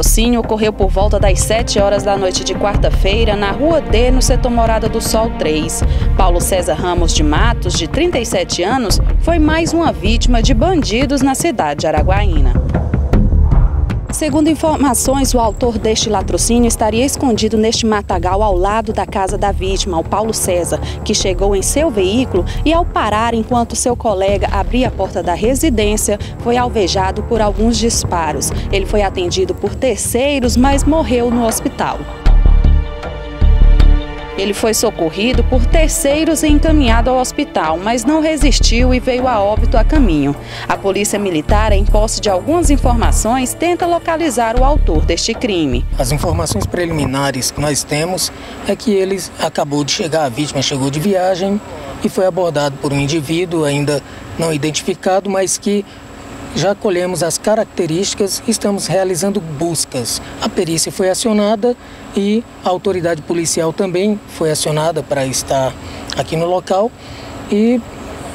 latrocínio ocorreu por volta das 7 horas da noite de quarta-feira na Rua D, no setor Morada do Sol 3. Paulo César Ramos de Matos, de 37 anos, foi mais uma vítima de bandidos na cidade de Araguaína. Segundo informações, o autor deste latrocínio estaria escondido neste matagal ao lado da casa da vítima, o Paulo César, que chegou em seu veículo e, ao parar enquanto seu colega abria a porta da residência, foi alvejado por alguns disparos. Ele foi atendido por terceiros, mas morreu no hospital. Ele foi socorrido por terceiros e encaminhado ao hospital, mas não resistiu e veio a óbito a caminho. A Polícia Militar, em posse de algumas informações, tenta localizar o autor deste crime. As informações preliminares que nós temos é que ele acabou de chegar, a vítima chegou de viagem e foi abordado por um indivíduo ainda não identificado, mas que já colhemos as características e estamos realizando buscas. A perícia foi acionada e a autoridade policial também foi acionada para estar aqui no local e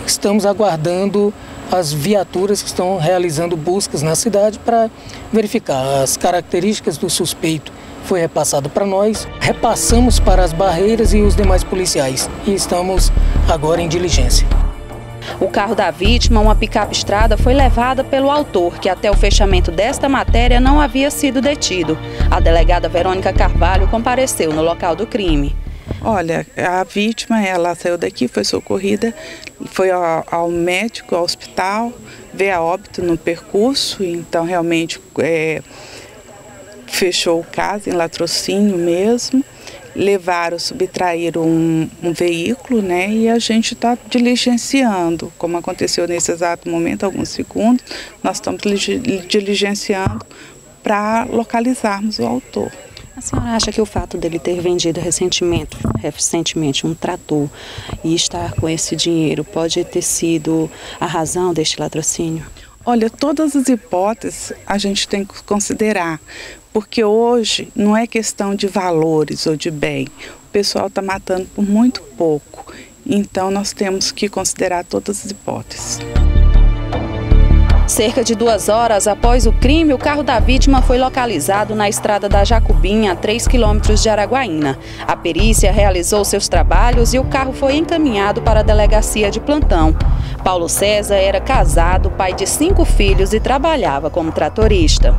estamos aguardando as viaturas que estão realizando buscas na cidade para verificar as características do suspeito. Foi repassado para nós, repassamos para as barreiras e os demais policiais e estamos agora em diligência. O carro da vítima, uma picape Strada, foi levada pelo autor, que até o fechamento desta matéria não havia sido detido. A delegada Verônica Carvalho compareceu no local do crime. Olha, a vítima, ela saiu daqui, foi socorrida, foi ao médico, ao hospital, veio a óbito no percurso, então realmente fechou o caso em latrocínio mesmo. Levaram, subtraíram um veículo, né? E a gente está diligenciando, como aconteceu nesse exato momento, alguns segundos, nós estamos diligenciando para localizarmos o autor. A senhora acha que o fato dele ter vendido recentemente um trator e estar com esse dinheiro pode ter sido a razão deste latrocínio? Olha, todas as hipóteses a gente tem que considerar, porque hoje não é questão de valores ou de bem. O pessoal está matando por muito pouco, então nós temos que considerar todas as hipóteses. Cerca de 2 horas após o crime, o carro da vítima foi localizado na Estrada da Jacobinha, a 3 quilômetros de Araguaína. A perícia realizou seus trabalhos e o carro foi encaminhado para a delegacia de plantão. Paulo César era casado, pai de 5 filhos e trabalhava como tratorista.